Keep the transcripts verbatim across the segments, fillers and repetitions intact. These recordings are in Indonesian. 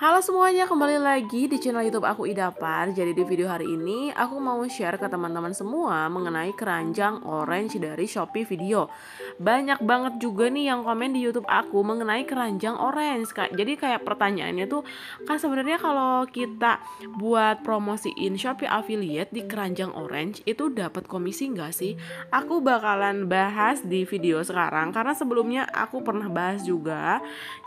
Halo semuanya, kembali lagi di channel YouTube aku, Idapar. Jadi di video hari ini aku mau share ke teman-teman semua mengenai keranjang orange dari Shopee Video. Banyak banget juga nih yang komen di YouTube aku mengenai keranjang orange. Jadi kayak pertanyaannya tuh, kan sebenarnya kalau kita buat promosiin Shopee Affiliate di keranjang orange itu dapat komisi nggak sih? Aku bakalan bahas di video sekarang karena sebelumnya aku pernah bahas juga.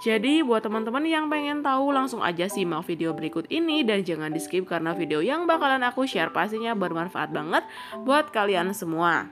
Jadi buat teman-teman yang pengen tahu, langsung aja simak video berikut ini dan jangan di skip karena video yang bakalan aku share pastinya bermanfaat banget buat kalian semua.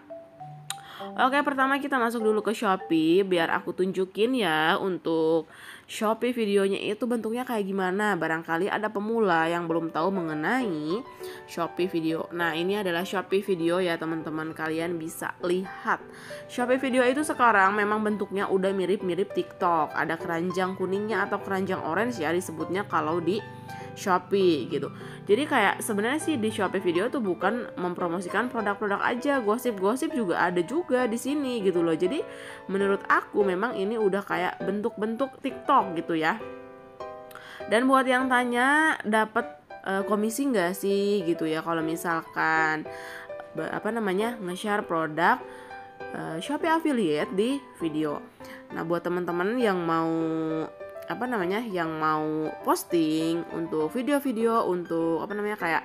Oke, pertama kita masuk dulu ke Shopee biar aku tunjukin ya untuk Shopee videonya itu bentuknya kayak gimana. Barangkali ada pemula yang belum tahu mengenai Shopee video. Nah, ini adalah Shopee video ya teman-teman, kalian bisa lihat. Shopee video itu sekarang memang bentuknya udah mirip-mirip TikTok. Ada keranjang kuningnya atau keranjang orange ya disebutnya kalau di Shopee gitu. Jadi kayak sebenarnya sih di Shopee video tuh bukan mempromosikan produk-produk aja, gosip-gosip juga ada juga di sini gitu loh. Jadi menurut aku memang ini udah kayak bentuk-bentuk TikTok gitu ya. Dan buat yang tanya dapat e, komisi nggak sih gitu ya kalau misalkan apa namanya nge-share produk e, Shopee Affiliate di video. Nah, buat teman-teman yang mau apa namanya yang mau posting untuk video-video untuk apa namanya kayak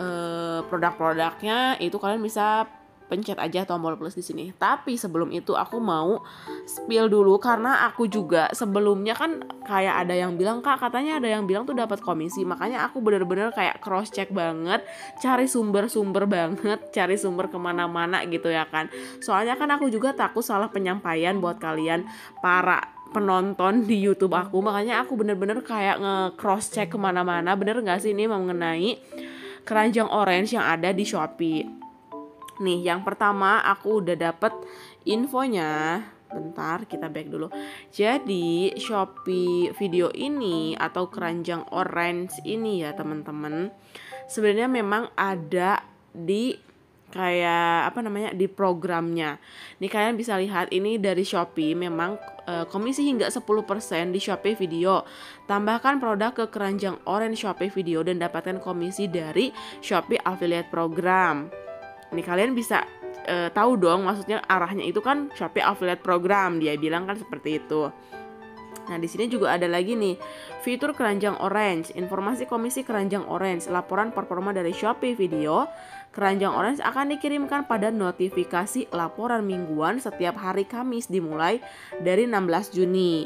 eh, produk-produknya itu, kalian bisa pencet aja tombol plus di sini. Tapi sebelum itu aku mau spill dulu karena aku juga sebelumnya kan kayak ada yang bilang, Kak, katanya ada yang bilang tuh dapat komisi. Makanya aku bener-bener kayak cross check banget, cari sumber-sumber banget, cari sumber kemana-mana gitu ya kan. Soalnya kan aku juga takut salah penyampaian buat kalian para penonton di YouTube aku, makanya aku bener-bener kayak nge-cross check kemana-mana, bener nggak sih ini mengenai keranjang orange yang ada di Shopee. Nih, yang pertama aku udah dapet infonya. Bentar, kita back dulu. Jadi Shopee video ini atau keranjang orange ini ya teman-teman, sebenarnya memang ada di kayak apa namanya di programnya. Nih kalian bisa lihat ini dari Shopee memang e, komisi hingga sepuluh persen di Shopee Video. Tambahkan produk ke keranjang orange Shopee Video dan dapatkan komisi dari Shopee Affiliate Program. Nih kalian bisa e, tahu dong maksudnya arahnya itu kan Shopee Affiliate Program, dia bilang kan seperti itu. Nah, di sini juga ada lagi nih, fitur keranjang orange, informasi komisi keranjang orange, laporan performa dari Shopee Video. Keranjang orange akan dikirimkan pada notifikasi laporan mingguan setiap hari Kamis dimulai dari enam belas Juni.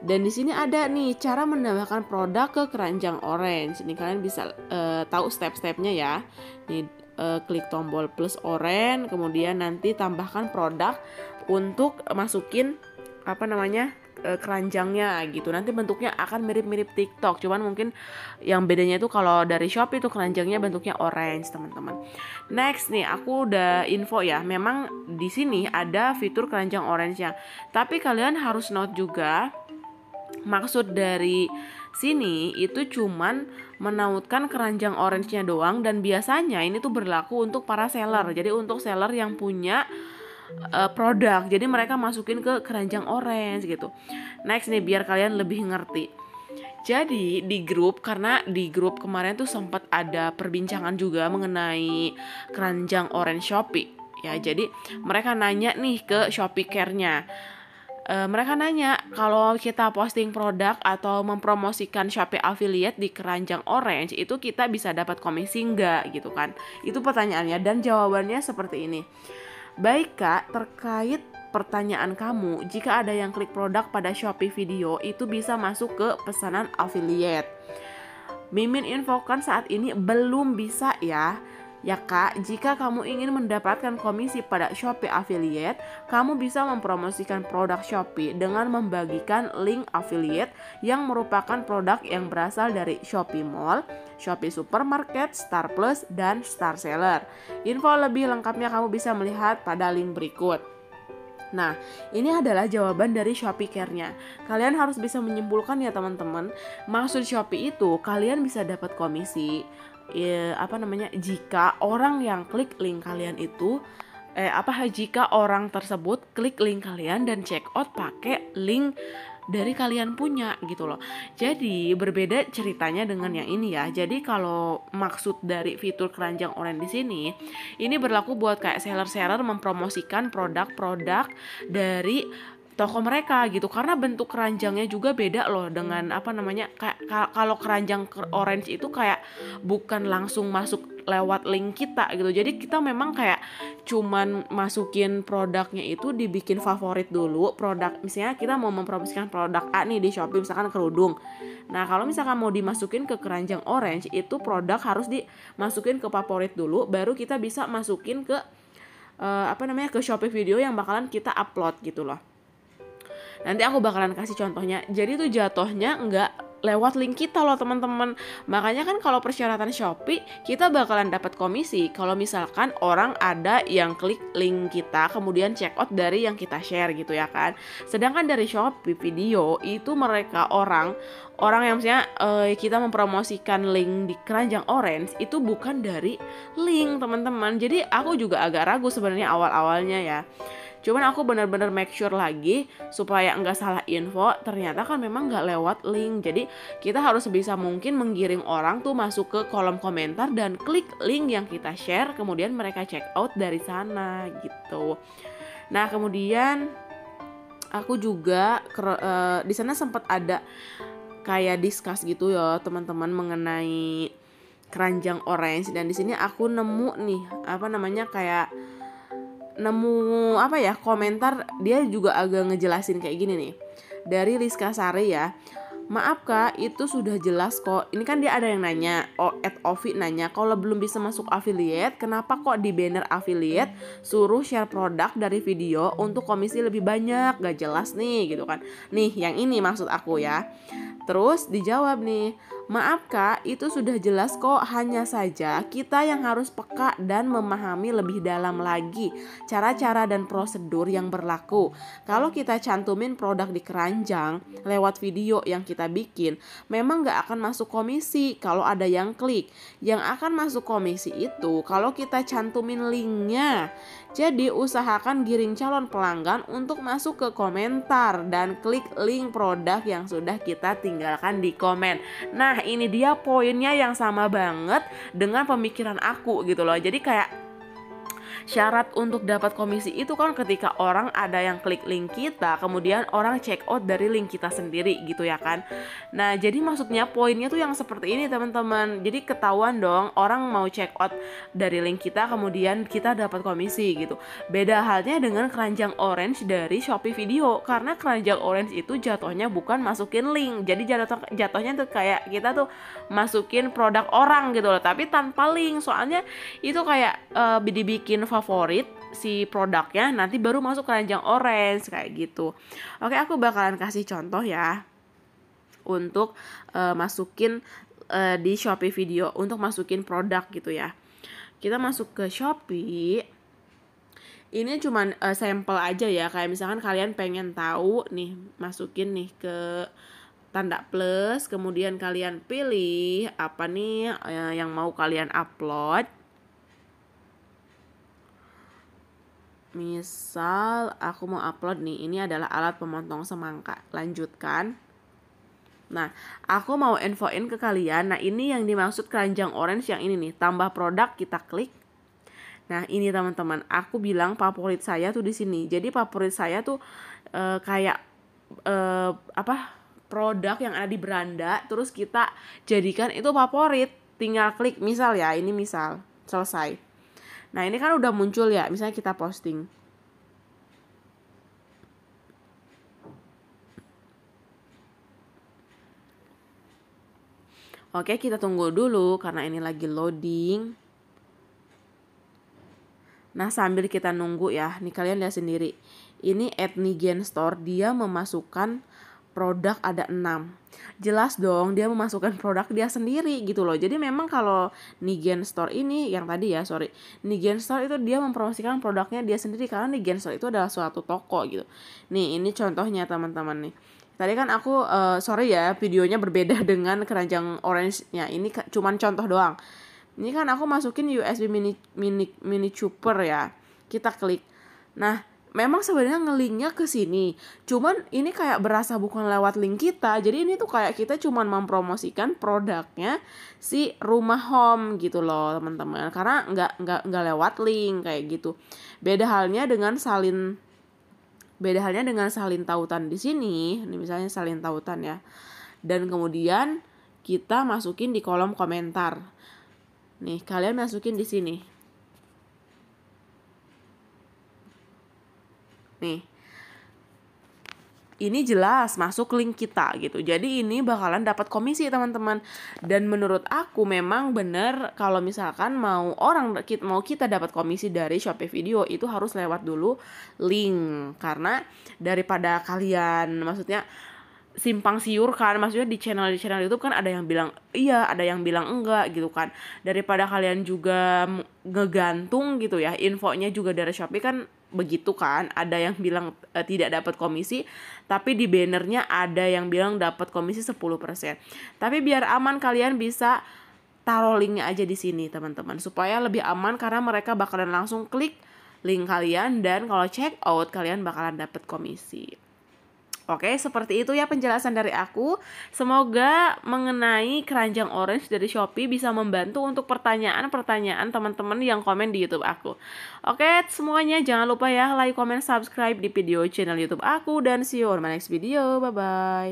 Dan di sini ada nih cara menambahkan produk ke keranjang orange. Ini kalian bisa uh, tahu step-stepnya ya. Nih uh, klik tombol plus orange, kemudian nanti tambahkan produk untuk masukin apa namanya keranjangnya gitu. Nanti bentuknya akan mirip-mirip TikTok, cuman mungkin yang bedanya itu kalau dari Shopee itu keranjangnya bentuknya orange, teman-teman. Next nih, aku udah info ya. Memang di sini ada fitur keranjang orange-nya. Tapi kalian harus note juga maksud dari sini itu cuman menautkan keranjang orange-nya doang, dan biasanya ini tuh berlaku untuk para seller. Jadi untuk seller yang punya Uh, produk, jadi mereka masukin ke keranjang orange gitu. Next nih, biar kalian lebih ngerti. Jadi di grup, karena di grup kemarin tuh sempat ada perbincangan juga mengenai keranjang orange Shopee ya. Jadi mereka nanya nih ke Shopee Care-nya. Uh, mereka nanya kalau kita posting produk atau mempromosikan Shopee Affiliate di keranjang orange itu kita bisa dapat komisi nggak gitu kan? Itu pertanyaannya, dan jawabannya seperti ini. Baik, Kak, terkait pertanyaan kamu, jika ada yang klik produk pada Shopee Video itu bisa masuk ke pesanan affiliate. Mimin infokan saat ini belum bisa ya. Ya, Kak, jika kamu ingin mendapatkan komisi pada Shopee Affiliate, kamu bisa mempromosikan produk Shopee dengan membagikan link affiliate yang merupakan produk yang berasal dari Shopee Mall, Shopee Supermarket, Star Plus, dan Star Seller. Info lebih lengkapnya kamu bisa melihat pada link berikut. Nah, ini adalah jawaban dari Shopee Care-nya. Kalian harus bisa menyimpulkan ya teman-teman, maksud Shopee itu kalian bisa dapat komisi eh, apa namanya jika orang yang klik link kalian itu eh apa jika orang tersebut klik link kalian dan check out pakai link dari kalian punya gitu loh. Jadi berbeda ceritanya dengan yang ini ya. Jadi kalau maksud dari fitur keranjang oranye di sini, ini berlaku buat kayak seller-seller mempromosikan produk-produk dari toko mereka gitu, karena bentuk keranjangnya juga beda loh dengan apa namanya kayak, kalau keranjang orange itu kayak bukan langsung masuk lewat link kita gitu, jadi kita memang kayak cuman masukin produknya itu dibikin favorit dulu produk, misalnya kita mau mempromosikan produk A nih di Shopee misalkan kerudung, nah kalau misalkan mau dimasukin ke keranjang orange itu produk harus dimasukin ke favorit dulu, baru kita bisa masukin ke uh, apa namanya ke Shopee video yang bakalan kita upload gitu loh. Nanti aku bakalan kasih contohnya. Jadi tuh jatohnya nggak lewat link kita loh teman-teman. Makanya kan kalau persyaratan Shopee kita bakalan dapat komisi kalau misalkan orang ada yang klik link kita kemudian check out dari yang kita share gitu ya kan. Sedangkan dari Shopee video itu mereka orang orang yang misalnya eh, kita mempromosikan link di keranjang orange itu bukan dari link teman-teman. Jadi aku juga agak ragu sebenarnya awal-awalnya ya. Cuman aku benar-benar make sure lagi supaya nggak salah info, ternyata kan memang nggak lewat link. Jadi kita harus sebisa mungkin menggiring orang tuh masuk ke kolom komentar dan klik link yang kita share, kemudian mereka check out dari sana gitu. Nah kemudian aku juga uh, di sana sempat ada kayak discuss gitu ya teman-teman mengenai keranjang orange, dan di sini aku nemu nih apa namanya kayak nemu apa ya komentar, dia juga agak ngejelasin kayak gini nih dari Rizka Sari ya. Maaf Kak, itu sudah jelas kok. Ini kan dia ada yang nanya, oh, at Ovi nanya, kalau belum bisa masuk affiliate, kenapa kok di banner affiliate suruh share produk dari video untuk komisi lebih banyak? Gak jelas nih gitu kan. Nih, yang ini maksud aku ya. Terus dijawab nih, maaf Kak, itu sudah jelas kok, hanya saja kita yang harus peka dan memahami lebih dalam lagi cara-cara dan prosedur yang berlaku. Kalau kita cantumin produk di keranjang lewat video yang kita kita bikin, memang nggak akan masuk komisi kalau ada yang klik. Yang akan masuk komisi itu kalau kita cantumin linknya. Jadi usahakan giring calon pelanggan untuk masuk ke komentar dan klik link produk yang sudah kita tinggalkan di komen. Nah ini dia poinnya yang sama banget dengan pemikiran aku gitu loh. Jadi kayak syarat untuk dapat komisi itu kan ketika orang ada yang klik link kita, kemudian orang check out dari link kita sendiri gitu ya kan. Nah jadi maksudnya poinnya tuh yang seperti ini teman-teman. Jadi ketahuan dong orang mau check out dari link kita, kemudian kita dapat komisi gitu. Beda halnya dengan keranjang orange dari Shopee video, karena keranjang orange itu jatuhnya bukan masukin link. Jadi jatuh, jatuhnya tuh kayak kita tuh masukin produk orang gitu loh, tapi tanpa link. Soalnya itu kayak uh, dibikin favorit si produknya, nanti baru masuk keranjang orange kayak gitu. Oke, aku bakalan kasih contoh ya untuk uh, masukin uh, di Shopee video untuk masukin produk gitu ya. Kita masuk ke Shopee. Ini cuman uh, sampel aja ya, kayak misalkan kalian pengen tahu nih, masukin nih ke tanda plus, kemudian kalian pilih apa nih uh, yang mau kalian upload. Misal aku mau upload nih, ini adalah alat pemotong semangka. Lanjutkan. Nah, aku mau infoin ke kalian. Nah, ini yang dimaksud keranjang orange yang ini nih. Tambah produk, kita klik. Nah, ini teman-teman, aku bilang favorit saya tuh di sini. Jadi favorit saya tuh e, kayak e, apa? Produk yang ada di beranda, terus kita jadikan itu favorit. Tinggal klik, misal ya, ini misal. Selesai. Nah ini kan udah muncul ya, misalnya kita posting. Oke, kita tunggu dulu karena ini lagi loading. Nah sambil kita nunggu ya, nih kalian lihat sendiri. Ini Ethnigen Store, dia memasukkan produk ada enam. Jelas dong dia memasukkan produk dia sendiri gitu loh. Jadi memang kalau Nigen Store ini yang tadi ya, sorry, Nigen Store itu dia mempromosikan produknya dia sendiri, karena Nigen Store itu adalah suatu toko gitu. Nih ini contohnya teman-teman nih. Tadi kan aku uh, sorry ya videonya berbeda dengan keranjang orange-nya. Ini cuman contoh doang. Ini kan aku masukin U S B mini mini mini chopper ya. Kita klik. Nah, memang sebenarnya nge-linknya ke sini. Cuman ini kayak berasa bukan lewat link kita. Jadi ini tuh kayak kita cuman mempromosikan produknya si Rumah Home gitu loh, teman-teman. Karena nggak nggak nggak lewat link kayak gitu. Beda halnya dengan salin beda halnya dengan salin tautan di sini. Ini misalnya salin tautan ya. Dan kemudian kita masukin di kolom komentar. Nih, kalian masukin di sini. Nih, ini jelas masuk link kita gitu. Jadi ini bakalan dapat komisi, teman-teman. Dan menurut aku memang bener kalau misalkan mau orang mau kita dapat komisi dari Shopee Video itu harus lewat dulu link. Karena daripada kalian maksudnya simpang siur kan, maksudnya di channel di channel YouTube kan ada yang bilang iya, ada yang bilang enggak gitu kan. Daripada kalian juga ngegantung gitu ya, infonya juga dari Shopee kan begitu kan, ada yang bilang e, tidak dapat komisi, tapi di bannernya ada yang bilang dapat komisi sepuluh persen. Tapi biar aman kalian bisa taruh linknya aja di sini teman-teman, supaya lebih aman karena mereka bakalan langsung klik link kalian dan kalau check out kalian bakalan dapat komisi. Oke, seperti itu ya penjelasan dari aku. Semoga mengenai keranjang orange dari Shopee bisa membantu untuk pertanyaan-pertanyaan teman-teman yang komen di YouTube aku. Oke, semuanya jangan lupa ya like, comment, subscribe di video channel YouTube aku. Dan see you on my next video. Bye-bye.